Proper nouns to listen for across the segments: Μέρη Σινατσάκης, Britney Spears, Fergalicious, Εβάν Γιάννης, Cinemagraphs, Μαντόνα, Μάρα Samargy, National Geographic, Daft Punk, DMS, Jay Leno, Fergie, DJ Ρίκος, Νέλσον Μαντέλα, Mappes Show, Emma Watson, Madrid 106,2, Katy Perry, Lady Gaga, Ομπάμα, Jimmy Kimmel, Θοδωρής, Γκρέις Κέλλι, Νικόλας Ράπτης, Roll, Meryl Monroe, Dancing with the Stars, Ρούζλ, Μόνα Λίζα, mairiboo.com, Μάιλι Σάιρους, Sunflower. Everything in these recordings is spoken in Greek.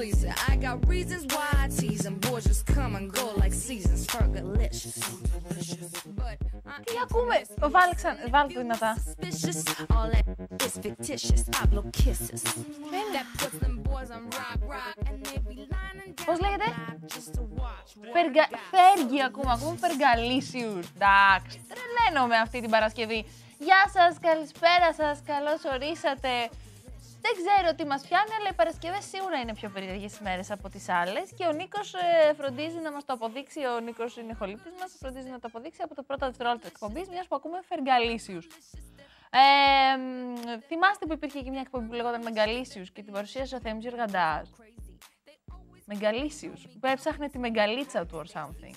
pleaser. I got reasons why I tease them. Boys just come and go like seasons. Fergalicious. Τι ακούμε, βάλτε το δυνατά. Πώς λέγεται? Fergie ακούμε, ακούμε Fergalicious. Εντάξει, τρελαίνομαι αυτή την Παρασκευή. Γεια σας, καλησπέρα σας, καλώς ορίσατε. Δεν ξέρω τι μας πιάνει, αλλά οι Παρασκευές σίγουρα είναι πιο περίεργες ημέρες από τις άλλες και ο Νίκος φροντίζει να μας το αποδείξει, ο Νίκος είναι χολύπτης μας, φροντίζει να το αποδείξει από τα πρώτα δευτερόλεπτα εκπομπής, μιας που ακούμε Fergalicious. Θυμάστε που υπήρχε και μια εκπομπή που λεγόταν Μεγαλίσιους και την παρουσίασε ο Θέμης Γιοργαντάζ. Μεγαλίσιους, που έψαχνε τη μεγαλίτσα του or something.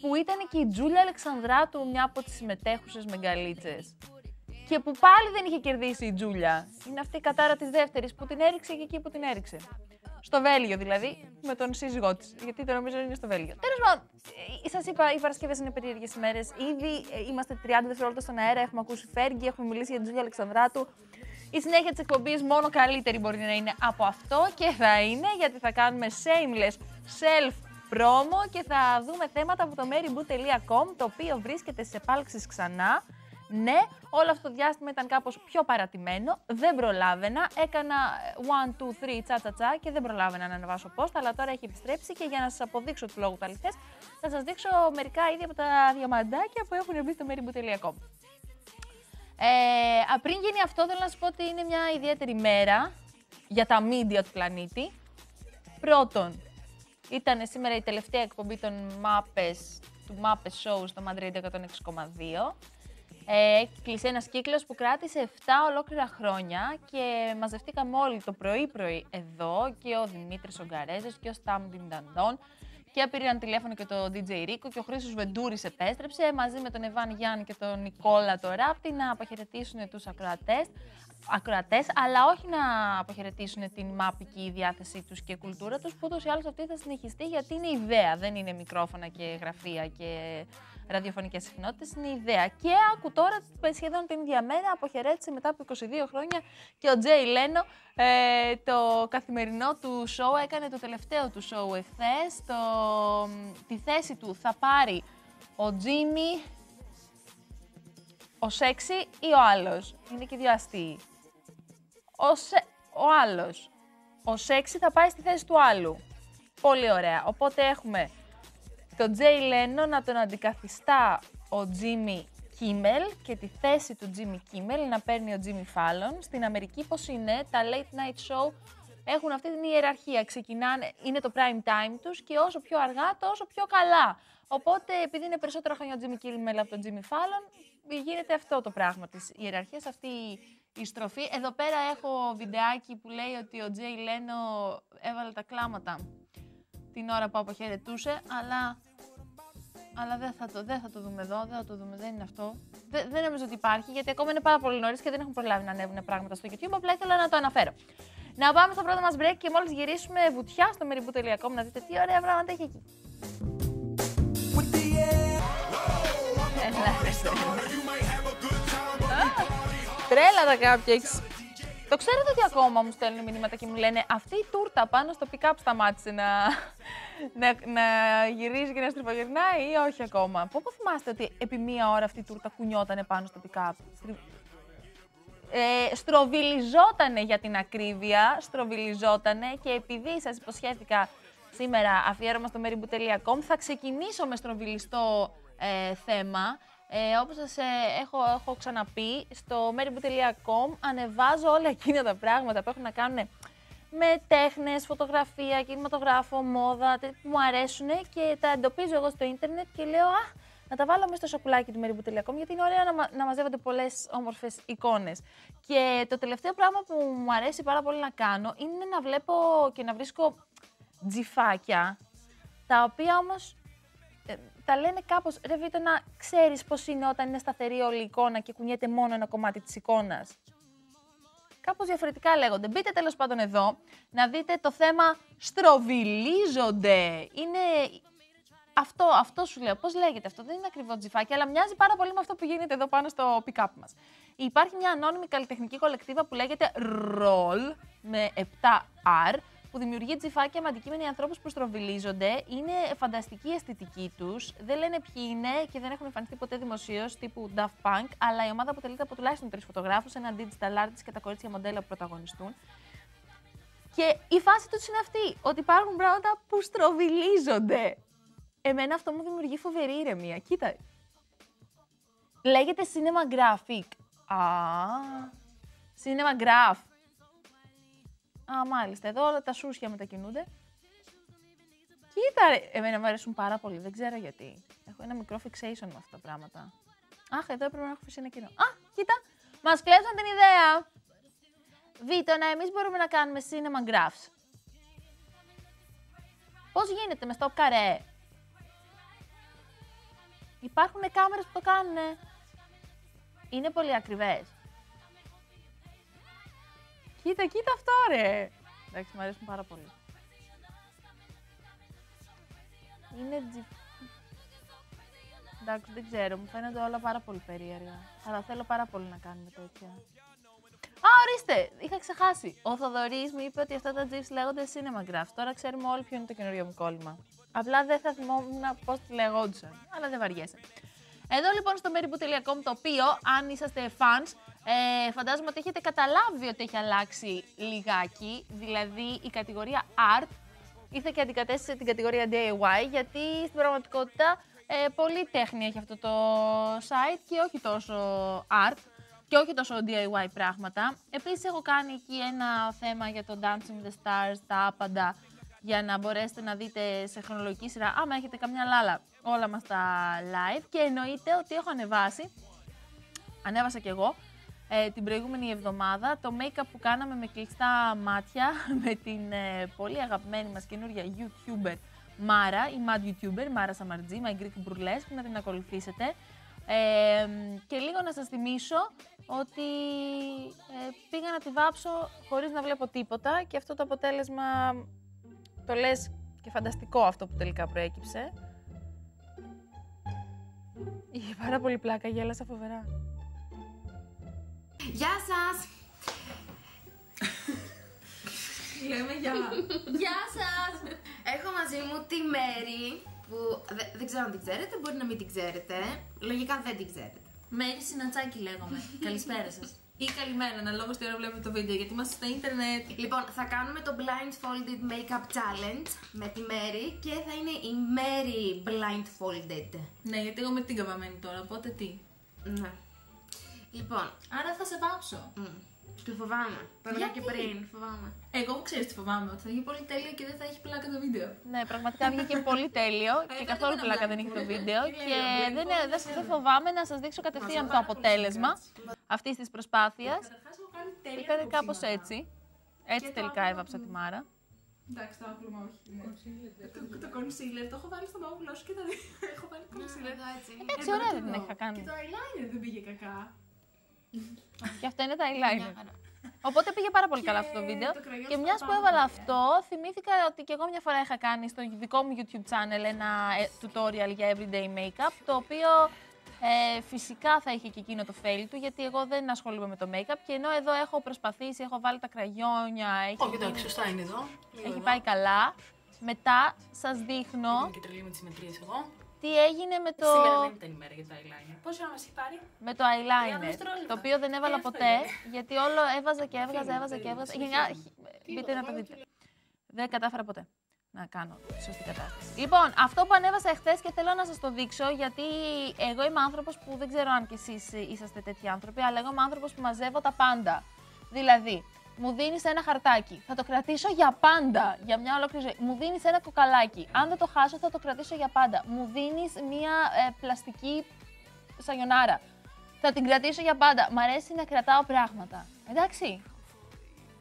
Που ήταν και η Τζούλια Αλεξανδράτου, μια από τις συμμετέχουσες μεγαλίτσες. Και που πάλι δεν είχε κερδίσει η Τζούλια. Είναι αυτή η κατάρα της δεύτερης που την έριξε και εκεί που την έριξε. Στο Βέλγιο δηλαδή, με τον σύζυγό της. Γιατί το νομίζω είναι στο Βέλγιο. Τέλος πάντων, σας είπα, οι Παρασκευές είναι περίεργες ημέρες. Ήδη είμαστε 30 δευτερόλεπτα στον αέρα. Έχουμε ακούσει Fergie, έχουμε μιλήσει για Τζούλια Αλεξανδράτου. Η συνέχεια της εκπομπής μόνο καλύτερη μπορεί να είναι από αυτό και θα είναι γιατί θα κάνουμε shameless self πρόμο και θα δούμε θέματα από το mairiboo.com, το οποίο βρίσκεται σε επάλξεις ξανά. Ναι, όλο αυτό το διάστημα ήταν κάπως πιο παρατημένο, δεν προλάβαινα, έκανα 1, 2, 3, τσα-τσα-τσα και δεν προλάβαινα να ανεβάσω post, αλλά τώρα έχει επιστρέψει και για να σας αποδείξω του λόγου του αληθές, θα σας δείξω μερικά ήδη από τα διαμαντάκια που έχουν μπει στο mairiboo.com. Πριν γίνει αυτό, θέλω να σας πω ότι είναι μια ιδιαίτερη μέρα για τα media του πλανήτη. Πρώτον, ήταν σήμερα η τελευταία εκπομπή των Mappes, του Mappes Show στο Madrid 106,2. Κλεισέ ένας κύκλος που κράτησε 7 ολόκληρα χρόνια και μαζευτήκαμε όλοι το πρωί-πρωί εδώ και ο Δημήτρης Ογκαρέζος και ο Σταμ-Τιν-Δαντών και πήραν τηλέφωνο και το DJ Ρίκο και ο Χρήστος Βεντούρης επέστρεψε μαζί με τον Εβάν Γιάννη και τον Νικόλα τον Ράπτη να αποχαιρετήσουν τους ακροατές, αλλά όχι να αποχαιρετήσουν την μαπική διάθεσή τους και κουλτούρα τους, που ούτως ή άλλως αυτή θα συνεχιστεί γιατί είναι ιδέα, δεν είναι μικρόφωνα και γραφεία και ραδιοφωνικές συχνότητες, είναι ιδέα. Και άκου τώρα, σχεδόν την ίδια μέρα, αποχαιρέτησε μετά από 22 χρόνια και ο Τζέι Λένο το καθημερινό του σοου, έκανε το τελευταίο του σοου εχθές. Τη θέση του θα πάρει ο Τζίμι, ο Σέξι ή ο άλλος. Είναι και δύο αστείοι. Ο άλλος. Ο Σέξι θα πάει στη θέση του άλλου. Πολύ ωραία. Οπότε έχουμε τον Τζέι Λένο να τον αντικαθιστά ο Jimmy Kimmel και τη θέση του Jimmy Kimmel να παίρνει ο Jimmy Fallon. Στην Αμερική πώς είναι, τα late night show έχουν αυτή την ιεραρχία. Ξεκινάνε, είναι το prime time τους και όσο πιο αργά τόσο πιο καλά. Οπότε επειδή είναι περισσότερα χρόνια ο Jimmy Kimmel από τον Jimmy Fallon, γίνεται αυτό το πράγμα της ιεραρχίας, αυτή η στροφή. Εδώ πέρα έχω βιντεάκι που λέει ότι ο Τζέι Λένο έβαλε τα κλάματα την ώρα που αποχαιρετούσε, αλλά δεν θα το δούμε εδώ, δεν είναι αυτό. Δεν νομίζω ότι υπάρχει, γιατί ακόμα είναι πάρα πολύ νωρίς και δεν έχουν προλάβει να ανέβουν πράγματα στο YouTube, απλά ήθελα να το αναφέρω. Να πάμε στο πρώτο μας break και μόλις γυρίσουμε βουτιά στο mairiboo.com να δείτε τι ωραία πράγματα έχει εκεί. Τρέλα τα cupcakes. Το ξέρετε ότι ακόμα μου στέλνουν μηνύματα και μου λένε αυτή η τούρτα πάνω στο pick-up σταμάτησε να γυρίζει και να στριφογυρνάει ή όχι ακόμα. Πού θυμάστε ότι επί μία ώρα αυτή η τούρτα κουνιότανε πάνω στο pick-up. Στροβιλιζότανε για την ακρίβεια, στροβιλιζότανε και επειδή σας υποσχέθηκα σήμερα αφιέρωμα στο mairiboo.com θα ξεκινήσω με στροβιλιστό θέμα. Όπως σας έχω ξαναπεί, στο mairiboo.com ανεβάζω όλα εκείνα τα πράγματα που έχουν να κάνουν με τέχνες, φωτογραφία, κινηματογράφο, μόδα, που μου αρέσουν και τα εντοπίζω εγώ στο ίντερνετ και λέω να τα βάλω μέσα στο σακουλάκι του mairiboo.com γιατί είναι ωραία να μαζεύονται πολλές όμορφες εικόνες. Και το τελευταίο πράγμα που μου αρέσει πάρα πολύ να κάνω είναι να βλέπω και να βρίσκω τζιφάκια, τα οποία όμως τα λένε κάπως, ρε Βίτο, να ξέρεις πώς είναι όταν είναι σταθερή όλη η εικόνα και κουνιέται μόνο ένα κομμάτι της εικόνας. Κάπως διαφορετικά λέγονται. Μπείτε τέλος πάντων εδώ να δείτε το θέμα στροβιλίζονται. Είναι αυτό σου λέω. Πώς λέγεται αυτό, δεν είναι ακριβό τζιφάκι, αλλά μοιάζει πάρα πολύ με αυτό που γίνεται εδώ πάνω στο pick-up μας. Υπάρχει μια ανώνυμη καλλιτεχνική κολεκτίβα που λέγεται Roll με 7R. αυγή τσιφάκια με αντικείμενοι ανθρώπους που στροβιλίζονται. Είναι φανταστική η αισθητική τους. Δεν λένε ποιοι είναι και δεν έχουν εμφανιστεί ποτέ δημοσίως, τύπου Daft Punk. Αλλά η ομάδα αποτελείται από τουλάχιστον 3 φωτογράφους, ένα digital artist και τα κορίτσια μοντέλα που πρωταγωνιστούν. Και η φάση τους είναι αυτή, ότι υπάρχουν πράγματα που στροβιλίζονται. Εμένα αυτό μου δημιουργεί φοβερή ηρεμία. Κοίτα. Λέγεται Cinemagraphic. Α, Cinemagraph. Α, μάλιστα. Εδώ όλα τα σούσια μετακινούνται. Κοίτα ρε. Εμένα μου αρέσουν πάρα πολύ. Δεν ξέρω γιατί. Έχω ένα μικρό fixation με αυτά τα πράγματα. Αχ, εδώ έπρεπε να έχω αφήσει ένα κοινό. Α, κοίτα. Μας κλέψαν την ιδέα. Βίτωνα, εμείς μπορούμε να κάνουμε Cinemagraphs. Πώς γίνεται με stop καρέ. Υπάρχουν κάμερες που το κάνουνε. Είναι πολύ ακριβές. Κοίτα, κοίτα αυτό ρε. Εντάξει, μου αρέσουν πάρα πολύ. Είναι τζι... Εντάξει, δεν ξέρω, μου φαίνονται όλα πάρα πολύ περίεργα. Αλλά θέλω πάρα πολύ να κάνουμε τέτοια. Α, ορίστε! Είχα ξεχάσει. Ο Θοδωρής μου είπε ότι αυτά τα GIFs λέγονται Cinemagraphs. Τώρα ξέρουμε όλοι ποιο είναι το καινούριο μου κόλλημα. Απλά δεν θα θυμόμουν πώς τη λεγόντουσαν. Αλλά δεν βαριέσαι. Εδώ λοιπόν στο mairiboo.com, το οποίο, αν είσαστε fans, φαντάζομαι ότι έχετε καταλάβει ότι έχει αλλάξει λιγάκι. Δηλαδή η κατηγορία Art ήρθε και αντικατέστησε την κατηγορία DIY, γιατί στην πραγματικότητα πολύ τέχνη έχει αυτό το site και όχι τόσο Art. Και όχι τόσο DIY πράγματα. Επίσης, έχω κάνει εκεί ένα θέμα για το Dancing with the Stars, τα άπαντα, για να μπορέσετε να δείτε σε χρονολογική σειρά, άμα έχετε καμιά λάλα, όλα μας τα live. Και εννοείται ότι έχω ανεβάσει, ανέβασα κι εγώ, την προηγούμενη εβδομάδα, το make-up που κάναμε με κλειστά μάτια, με την πολύ αγαπημένη μας καινούργια YouTuber Μάρα, η Mad YouTuber, Μάρα Samargy, My Greek Bruletsch, που να την ακολουθήσετε. Και λίγο να σας θυμίσω ότι πήγα να τη βάψω χωρίς να βλέπω τίποτα και αυτό το αποτέλεσμα το λες και φανταστικό αυτό που τελικά προέκυψε. Είχε πάρα πολύ πλάκα, γέλασα φοβερά. Γεια σας! Λέμε γεια! Γεια σας! Έχω μαζί μου τη Μέρη. Που δεν ξέρω αν την ξέρετε, μπορεί να μην την ξέρετε. Λογικά δεν την ξέρετε. Μέρη Σινατσάκη λέγομαι. Καλησπέρα σας. Ή καλημέρα, αναλόγως τι ώρα βλέπετε το βίντεο, γιατί είμαστε στο ίντερνετ. Λοιπόν, θα κάνουμε το Blindfolded Makeup Challenge με τη Μέρη και θα είναι η Μέρη Blindfolded. Ναι, γιατί εγώ με την καπαμένη τώρα, οπότε τι. Ναι. Λοιπόν, άρα θα σε πάψω. Τη φοβάμαι. Το έλεγα και πριν. Φοβάμαι. Εγώ ξέρεις τι φοβάμαι. Ότι θα βγει πολύ τέλειο και δεν θα έχει πλάκα το βίντεο. Ναι, πραγματικά βγήκε πολύ τέλειο και καθόλου πλάκα δεν είχε το βίντεο. Και δεν φοβάμαι να σας δείξω κατευθείαν το αποτέλεσμα αυτής της προσπάθειας. Ήταν κάπως έτσι. Έτσι τελικά έβαψα τη Μάρα. Εντάξει, το άπλωμα όχι. Το κονσίλερ το έχω βάλει στον όγλο σου και το έχω βάλει κονσίλερ. Εντάξει, ωραία δεν είχα κάνει. Και το eyeliner δεν πήγε κακά. Και αυτό είναι τα eyeliner. Οπότε πήγε πάρα πολύ καλά αυτό το βίντεο. Και μιας που έβαλα αυτό, θυμήθηκα ότι και εγώ μια φορά είχα κάνει στο δικό μου YouTube channel ένα tutorial για everyday makeup, το οποίο φυσικά θα είχε και εκείνο το fail του, γιατί εγώ δεν ασχολούμαι με το makeup. Και ενώ εδώ έχω προσπαθήσει, έχω βάλει τα κραγιόνια. Όχι, εντάξει, σωστά είναι εδώ. Έχει πάει καλά. Μετά σας δείχνω. Και τρελή με τις μετρίες εγώ. Τι έγινε με το. Σήμερα δεν ήταν η μέρα για το eyeliner. Πόση ώρα μας έχει πάρει? Με το eyeliner. Το οποίο δεν έβαλα ποτέ, γιατί όλο έβαζα και έβγαζα, έβαζα και έβγαζα. Μπείτε να το δείτε. Δεν κατάφερα ποτέ να κάνω σωστή κατάσταση. Λοιπόν, αυτό που ανέβασα εχθές και θέλω να σας το δείξω, γιατί εγώ είμαι άνθρωπος που δεν ξέρω αν κι εσείς είσαστε τέτοιοι άνθρωποι, αλλά εγώ είμαι άνθρωπος που μαζεύω τα πάντα. Δηλαδή, μου δίνεις ένα χαρτάκι. Θα το κρατήσω για πάντα. Για μια ολόκληρη ζωή. Μου δίνεις ένα κοκαλάκι. Αν δεν το χάσω, θα το κρατήσω για πάντα. Μου δίνεις μια πλαστική σαγιονάρα. Θα την κρατήσω για πάντα. Μ' αρέσει να κρατάω πράγματα. Εντάξει.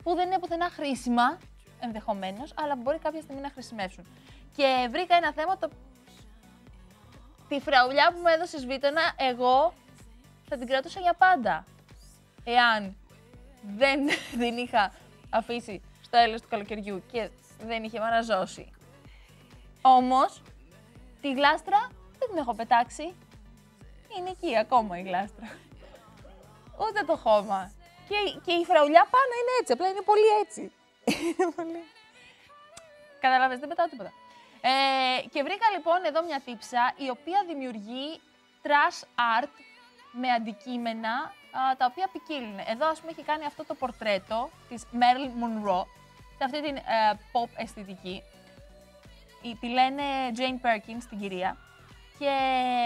Που δεν είναι πουθενά χρήσιμα, ενδεχομένως, αλλά μπορεί κάποια στιγμή να χρησιμεύσουν. Και βρήκα ένα θέμα. Τη φραουλιά που μου έδωσες, Βίτωνα, εγώ θα την κρατούσα για πάντα. Εάν. Δεν την είχα αφήσει στο έλεος του καλοκαιριού και δεν είχε μαραζώσει. Όμως, τη γλάστρα δεν την έχω πετάξει. Είναι εκεί ακόμα η γλάστρα. Ούτε το χώμα. Και η φραουλιά πάνω είναι έτσι, απλά είναι πολύ έτσι. Καταλαβαίνετε, δεν πετάω τίποτα. Και βρήκα λοιπόν εδώ μια τύψα η οποία δημιουργεί trash art με αντικείμενα τα οποία ποικίλουν. Εδώ ας πούμε έχει κάνει αυτό το πορτρέτο της Meryl Monroe, σε αυτή την pop αισθητική. Τη λένε Jane Perkins την κυρία και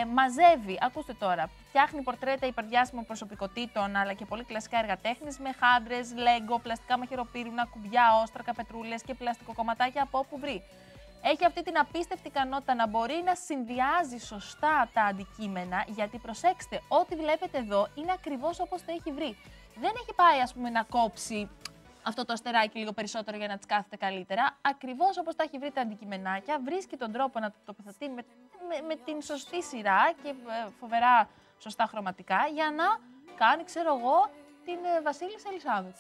μαζεύει, ακούστε τώρα, φτιάχνει πορτρέτα υπερδιάσιμων προσωπικότητων αλλά και πολύ κλασικά έργα τέχνης με χάντρες, λέγκο, πλαστικά μαχαιροπύρουνα, κουμπιά, όστρακα, πετρούλες και πλαστικοκομματάκια από όπου βρει. Έχει αυτή την απίστευτη ικανότητα να μπορεί να συνδυάζει σωστά τα αντικείμενα, γιατί προσέξτε, ό,τι βλέπετε εδώ είναι ακριβώς όπως το έχει βρει. Δεν έχει πάει, ας πούμε, να κόψει αυτό το αστεράκι λίγο περισσότερο για να τις κάθεται καλύτερα. Ακριβώς όπως τα έχει βρει τα αντικειμενάκια, βρίσκει τον τρόπο να το τοποθετεί με την σωστή σειρά και φοβερά σωστά χρωματικά, για να κάνει, ξέρω εγώ, την Βασίλισσα Ελισάβετ.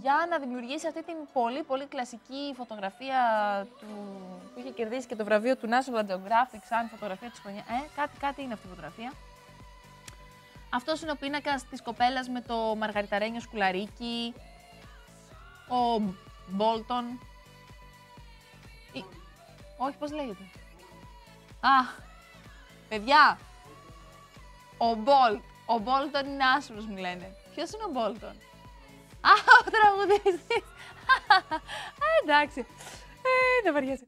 Για να δημιουργήσει αυτή την πολύ πολύ κλασική φωτογραφία που είχε κερδίσει και το βραβείο του National Geographic σαν φωτογραφία της χρονιάς. Κάτι είναι αυτή η φωτογραφία. Αυτός είναι ο πίνακας της κοπέλας με το μαργαριταρένιο σκουλαρίκι, ο Μπόλτον. Όχι, πώς λέγεται. Παιδιά, ο Μπόλτον είναι άσπρος μου λένε. Ποιος είναι ο Μπόλτον? Ο τραγουδιστής. Εντάξει. Δεν βαριέσαι.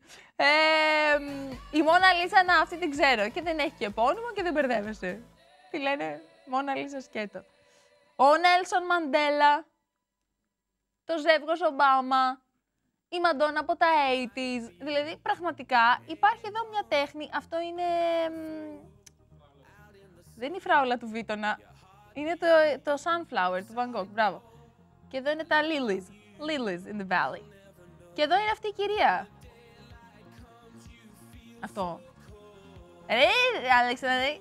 Η Μόνα Λίζα, να, αυτή την ξέρω. Και δεν έχει και επώνυμο και δεν μπερδεύεσαι. Τι λένε, Μόνα Λίζα σκέτο. Ο Νέλσον Μαντέλα. Το ζεύγος Ομπάμα. Η Μαντόνα από τα 80's. Δηλαδή, πραγματικά, υπάρχει εδώ μια τέχνη. Αυτό είναι... Δεν είναι η φράουλα του Βίτονα. Είναι το Sunflower του Van Gogh. Μπράβο. Και εδώ είναι τα Lilies, Lilies in the Valley. Και εδώ είναι αυτή η κυρία. Αυτό. Αλεξανδρή.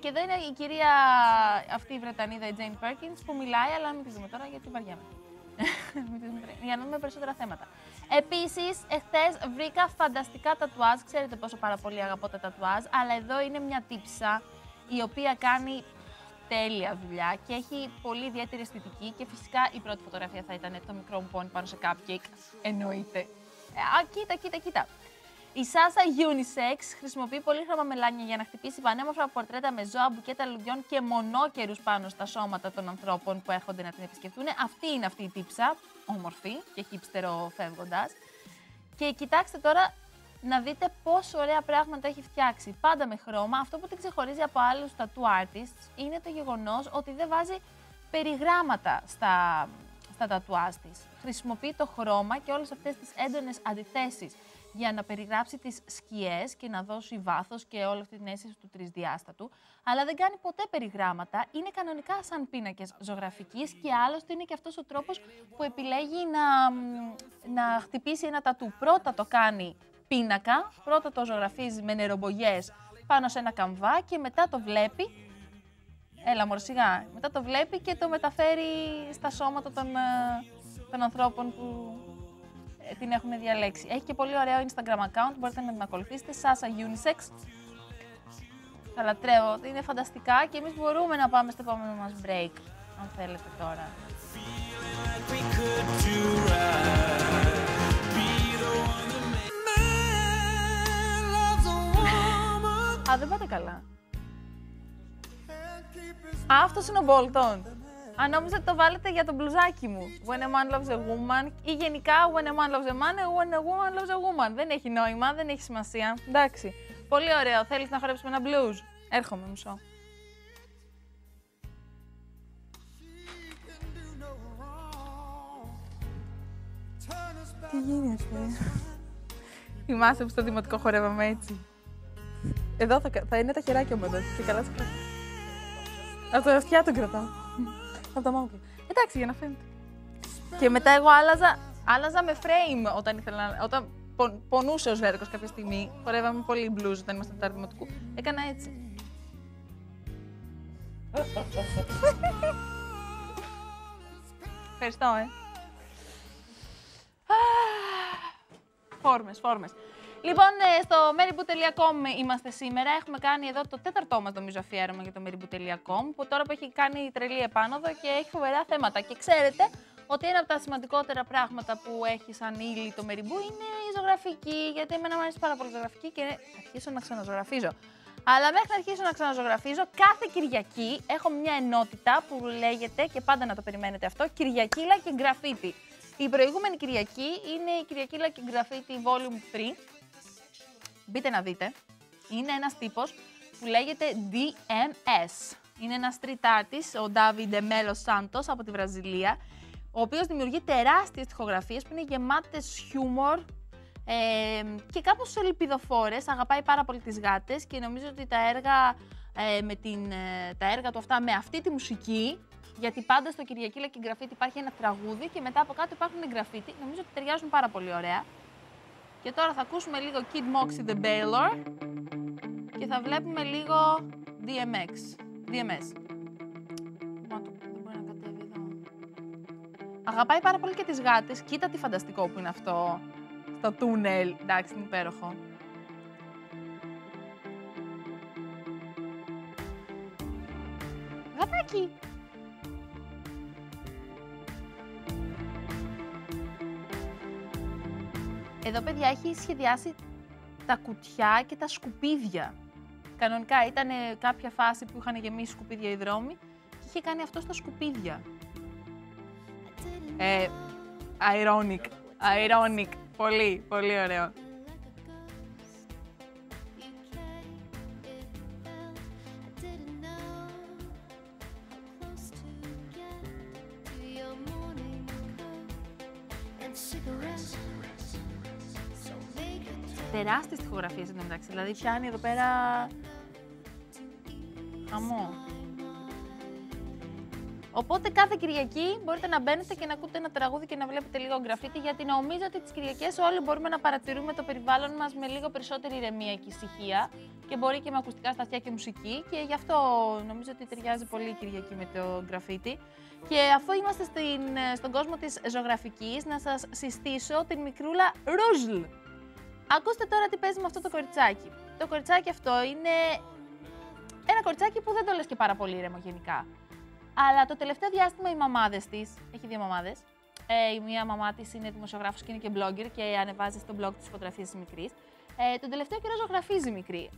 Και εδώ είναι η κυρία, αυτή η Βρετανίδα, η Jane Perkins, που μιλάει, αλλά μην τη δούμε τώρα γιατί βαριάμαι. Για να δούμε περισσότερα θέματα. Επίσης, εχθές βρήκα φανταστικά τατουάζ. Ξέρετε πόσο πάρα πολύ αγαπώ τα τατουάζ, αλλά εδώ είναι μια τύψα η οποία κάνει τέλεια δουλειά και έχει πολύ ιδιαίτερη αισθητική και φυσικά η πρώτη φωτογραφία θα ήταν το μικρό μου πόνι πάνω σε cupcake, εννοείται. Κοίτα. Η Σάσα Unisex χρησιμοποιεί πολύχρωμα μελάνια για να χτυπήσει πανέμορφα πορτρέτα με ζώα, μπουκέτα λουδιών και μονόκερους πάνω στα σώματα των ανθρώπων που έρχονται να την επισκεφτούν. Αυτή είναι αυτή η τύψα, όμορφη και χίπστερο φεύγοντας. Και κοιτάξτε τώρα να δείτε πόσο ωραία πράγματα έχει φτιάξει. Πάντα με χρώμα. Αυτό που την ξεχωρίζει από άλλους tattoo artists είναι το γεγονός ότι δεν βάζει περιγράμματα στα tattoo της. Χρησιμοποιεί το χρώμα και όλες αυτές τις έντονες αντιθέσεις για να περιγράψει τις σκιές και να δώσει βάθος και όλη αυτή την αίσθηση του τρισδιάστατου. Αλλά δεν κάνει ποτέ περιγράμματα. Είναι κανονικά σαν πίνακες ζωγραφικής και άλλωστε είναι και αυτός ο τρόπος που επιλέγει να χτυπήσει ένα tattoo. Πρώτα το κάνει πίνακα, πρώτα το ζωγραφίζει με νερομπογιές πάνω σε ένα καμβά και μετά το βλέπει, μετά το βλέπει και το μεταφέρει στα σώματα των ανθρώπων που την έχουν διαλέξει. Έχει και πολύ ωραίο Instagram account, μπορείτε να την ακολουθήσετε, Sasa Unisex. Θα λατρεύω, είναι φανταστικά και εμείς μπορούμε να πάμε στο επόμενο μας break, αν θέλετε τώρα. Δεν πάτε καλά. Αυτός είναι ο Bolton. Αν νόμιζα το βάλετε για το μπλουζάκι μου. When a man loves a woman ή γενικά when a man loves a man, when a woman loves a woman. Δεν έχει νόημα, δεν έχει σημασία. Εντάξει. Πολύ ωραίο. Θέλεις να χορέψουμε ένα blues? Έρχομαι, μισό. Τι γίνεται? Θυμάσαι που στο δημοτικό χορεύαμε έτσι? Εδώ θα είναι τα χεράκια μου εδώ και καλά σκράτω. Από τα αυτιά τον κρατάω. Από τα μάτια. Εντάξει, για να φαίνεται. Και μετά εγώ άλλαζα με frame όταν πονούσε ο Ζέρκος κάποια στιγμή. Χορεύαμε πολύ blues όταν ήμασταν τετάρτη δημοτικού. Έκανα έτσι. Ευχαριστώ, Φόρμες. Λοιπόν, στο mairiboo.com είμαστε σήμερα. Έχουμε κάνει εδώ το τέταρτό μας νομίζω αφιέρωμα για το mairiboo.com, που τώρα που έχει κάνει τρελή επάνωδο και έχει φοβερά θέματα. Και ξέρετε ότι ένα από τα σημαντικότερα πράγματα που έχει σαν ύλη το Μεριμπού είναι η ζωγραφική, γιατί εμένα μου αρέσει πάρα πολύ ζωγραφική και θα αρχίσω να ξαναζωγραφίζω. Αλλά μέχρι να αρχίσω να ξαναζωγραφίζω, κάθε Κυριακή έχω μια ενότητα που λέγεται, και πάντα να το περιμένετε αυτό, Κυριακήλα και Γκραφίτι. Η προηγούμενη Κυριακή είναι η Κυριακήλα και Γκραφίτι Volume 3. Μπείτε να δείτε. Είναι ένας τύπος που λέγεται DMS. Είναι ένας street artist, ο Ντάβιντε Μέλος Σάντος από τη Βραζιλία, ο οποίος δημιουργεί τεράστιες τοιχογραφίες που είναι γεμάτες χιούμορ και κάπως ελπιδοφόρες. Αγαπάει πάρα πολύ τις γάτες και νομίζω ότι τα έργα του αυτά με αυτή τη μουσική, γιατί πάντα στο Κυριακήλα και Γκραφίτι υπάρχει ένα τραγούδι και μετά από κάτω υπάρχουν γκραφίτι, νομίζω ότι ταιριάζουν πάρα πολύ ωραία. Και τώρα θα ακούσουμε λίγο Kid Moxie The Baylor και θα βλέπουμε λίγο DMS. Μα το δεν μπορεί να κατέβει εδώ. Αγαπάει πάρα πολύ και τις γάτες. Κοίτα τι φανταστικό που είναι αυτό. Στο τούνελ. Εντάξει, είναι υπέροχο. Γατάκι! Εδώ, παιδιά, έχει σχεδιάσει τα κουτιά και τα σκουπίδια. Κανονικά ήταν κάποια φάση που είχαν γεμίσει σκουπίδια οι δρόμοι και είχε κάνει αυτό στα σκουπίδια. Ironic. Πολύ, πολύ ωραίο. Τεράστιες τοιχογραφίες εντωμεταξύ, δηλαδή πιάνει εδώ πέρα χαμό. Οπότε κάθε Κυριακή μπορείτε να μπαίνετε και να ακούτε ένα τραγούδι και να βλέπετε λίγο γκραφίτι, γιατί νομίζω ότι τις Κυριακές όλοι μπορούμε να παρατηρούμε το περιβάλλον μας με λίγο περισσότερη ηρεμία και ησυχία και μπορεί και με ακουστικά σταθιά και μουσική, και γι' αυτό νομίζω ότι ταιριάζει πολύ η Κυριακή με το γκραφίτι. Και αφού είμαστε στον κόσμο της ζωγραφικής, να σας συστήσω την μικρούλα Ρούζλ. Ακούστε τώρα τι παίζει με αυτό το κοριτσάκι. Το κοριτσάκι αυτό είναι ένα κοριτσάκι που δεν το λες και πάρα πολύ ήρεμο γενικά. Αλλά το τελευταίο διάστημα οι μαμάδες της, έχει δύο μαμάδες, η μία μαμά της είναι δημοσιογράφος και είναι και blogger και ανεβάζει στο blog της φωτογραφίες της μικρής. Τον τελευταίο καιρό ζωγραφίζει μικρή.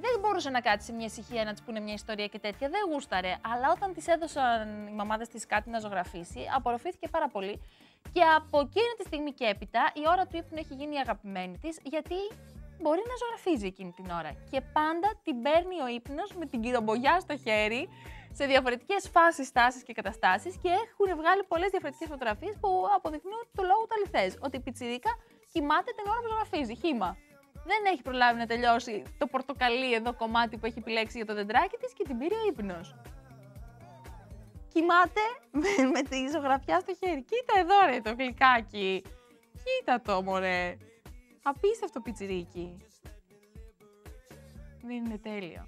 Δεν μπορούσε να κάτσει σε μια ησυχία να της πούνε μια ιστορία και τέτοια, δεν γούσταρε. Αλλά όταν της έδωσαν οι μαμάδες της κάτι να ζωγραφίσει, απορροφήθηκε πάρα πολύ. Και από εκείνη τη στιγμή και έπειτα, η ώρα του ύπνου έχει γίνει η αγαπημένη της, γιατί μπορεί να ζωγραφίζει εκείνη την ώρα. Και πάντα την παίρνει ο ύπνος με την κυρομπογιά στο χέρι, σε διαφορετικές φάσεις, τάσεις και καταστάσεις. Και έχουν βγάλει πολλές διαφορετικές φωτογραφίες που αποδεικνύουν το λόγο του αληθές. Ότι η πιτσιρίκα κοιμάται την ώρα που ζωγραφίζει. Χύμα. Δεν έχει προλάβει να τελειώσει το πορτοκαλί εδώ κομμάτι που έχει επιλέξει για το δεντράκι της και την πήρε ο ύπνος. Κοιμάται με τη ζωγραφιά στο χέρι. Κοίτα εδώ ρε το γλυκάκι. Κοίτα το μωρέ. Απίστευτο πιτσιρίκι. Δεν είναι τέλειο.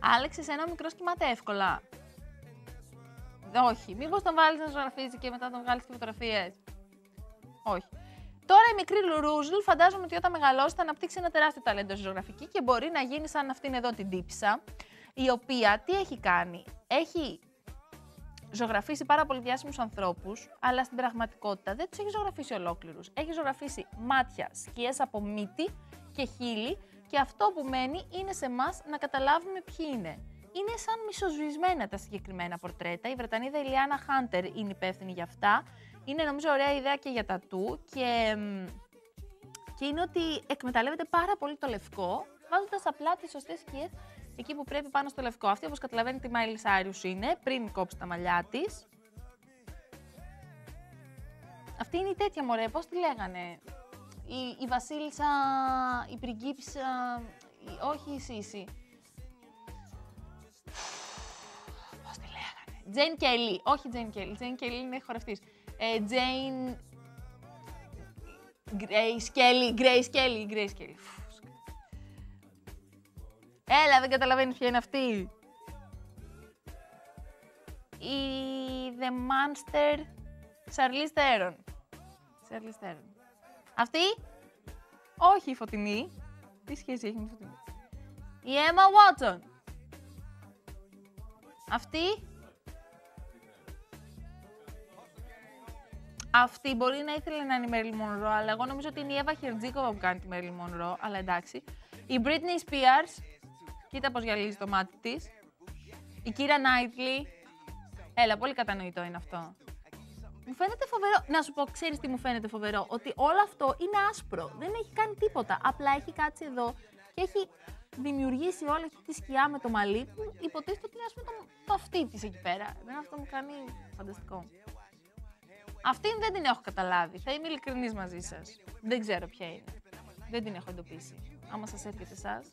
Άλεξ, εσένα ο μικρός κοιμάται εύκολα? Όχι. Μήπως τον βάλεις να ζωγραφίζει και μετά τον βγάλεις και φωτογραφίες? Όχι. Τώρα η μικρή Λουρούζλ φαντάζομαι ότι όταν μεγαλώσει θα αναπτύξει ένα τεράστιο ταλέντο στη ζωγραφική και μπορεί να γίνει σαν αυτήν εδώ την τύψα, η οποία τι έχει κάνει? Έχει ζωγραφίσει πάρα πολύ διάσημους ανθρώπους, αλλά στην πραγματικότητα δεν τους έχει ζωγραφίσει ολόκληρους. Έχει ζωγραφίσει μάτια, σκιές από μύτη και χείλη, και αυτό που μένει είναι σε εμάς να καταλάβουμε ποιοι είναι. Είναι σαν μισοσβησμένα τα συγκεκριμένα πορτρέτα. Η Βρετανίδα Ηλιάνα Χάντερ είναι υπεύθυνη για αυτά. Είναι νομίζω ωραία ιδέα και για τα του και είναι ότι εκμεταλλεύεται πάρα πολύ το λευκό, βάζοντας απλά τις σωστές σκιές εκεί που πρέπει πάνω στο λευκό. Αυτή, όπως καταλαβαίνετε, η Μάιλι Σάιρους είναι, πριν κόψει τα μαλλιά της. Αυτή είναι η τέτοια μωρέ, πώς τη λέγανε? Η βασίλισσα, η πριγκίψα, όχι η Σίση. Πώς τη λέγανε? Τζέιν Κέλλι, όχι Τζέιν Κέλλι, Τζέιν Κέλλι είναι χορευτής. Τζέιν... Γκρέις Κέλλι. Έλα, δεν καταλαβαίνεις ποια είναι αυτή. Η The Monster Charlize Theron. Αυτή? Όχι η Φωτεινή. Τι σχέση έχει με τη Φωτεινή? Η Emma Watson. Αυτή? Αυτή μπορεί να ήθελε να είναι η Meryl Monroe, αλλά εγώ νομίζω ότι είναι η Εύα Χερτζίκοβα που κάνει τη Meryl Monroe, αλλά εντάξει. Η Britney Spears, κοίτα πώς γυαλίζει το μάτι της. Η Κίρα Νάιτλι. Έλα, πολύ κατανοητό είναι αυτό. Μου φαίνεται φοβερό. Να σου πω, ξέρεις τι μου φαίνεται φοβερό? Ότι όλο αυτό είναι άσπρο. Δεν έχει κάνει τίποτα. Απλά έχει κάτσει εδώ και έχει δημιουργήσει όλη αυτή τη σκιά με το μαλλί που υποτίθεται ότι είναι, ας πούμε, το αυτή της εκεί πέρα. Δεν, αυτό μου κάνει φανταστικό. Αυτή δεν την έχω καταλάβει. Θα είμαι ειλικρινής μαζί σας. Δεν ξέρω ποια είναι. Δεν την έχω εντοπίσει. Άμα σας έρχεται εσάς.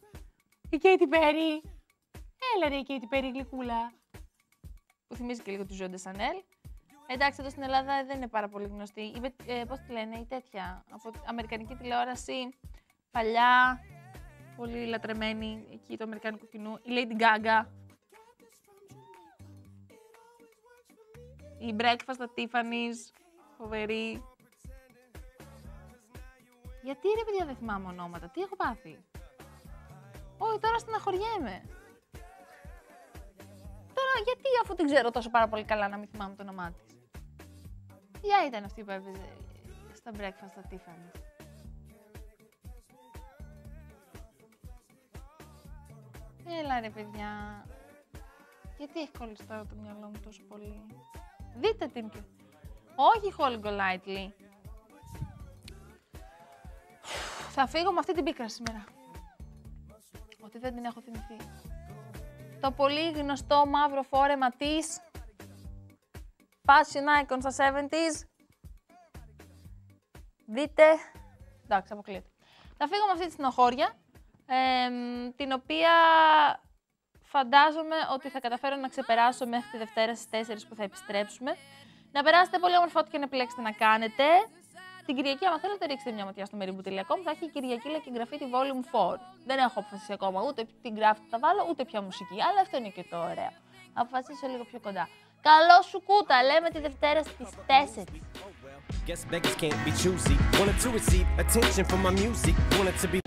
Η Katy Perry. Έλα ρε η Katy Perry, γλυκούλα. Που θυμίζει και λίγο του Jean de Chanel. Εντάξει, εδώ στην Ελλάδα δεν είναι πάρα πολύ γνωστή. Πώς τη λένε, η τέτοια. Από αμερικανική τηλεόραση. Παλιά. Πολύ λατρεμένη εκεί του αμερικανικού κοινού. Η Lady Gaga. Η Breakfast at Tiffany's. Φοβερή. Γιατί ρε παιδιά δεν θυμάμαι ονόματα, τι έχω πάθει. Όχι, τώρα στεναχωριέμαι. Τώρα γιατί, αφού την ξέρω τόσο πάρα πολύ καλά, να μην θυμάμαι το όνομά της. Ποια ήταν αυτή που έπαιζε στα Breakfast at Tiffany's? Έλα ρε παιδιά. Γιατί έχει κολλήσει τώρα το μυαλό μου τόσο πολύ. Δείτε την πιο. Όχι Holgo Lightly. Θα φύγω με αυτή την πίκρα σήμερα. Ότι δεν την έχω θυμηθεί. Το πολύ γνωστό μαύρο φόρεμα της. Passion Icon στα 70's. Δείτε. Εντάξει, αποκλείεται. Θα φύγω με αυτή τη στενοχώρια. Την οποία φαντάζομαι ότι θα καταφέρω να ξεπεράσω μέχρι τη Δευτέρα στις 4 που θα επιστρέψουμε. Να περάσετε πολύ όμορφα ό,τι και να επιλέξετε να κάνετε. Την Κυριακή, άμα θέλετε, ρίξτε μια ματιά στο mairiboo.com. Θα έχει η Κυριακή αλλά και εγγραφή τη Volume 4. Δεν έχω αποφασίσει ακόμα ούτε την γράφη που θα βάλω, ούτε ποια μουσική. Αλλά αυτό είναι και το ωραίο. Θα αποφασίσω λίγο πιο κοντά. Καλό σου κούτα, λέμε τη Δευτέρα στις 4.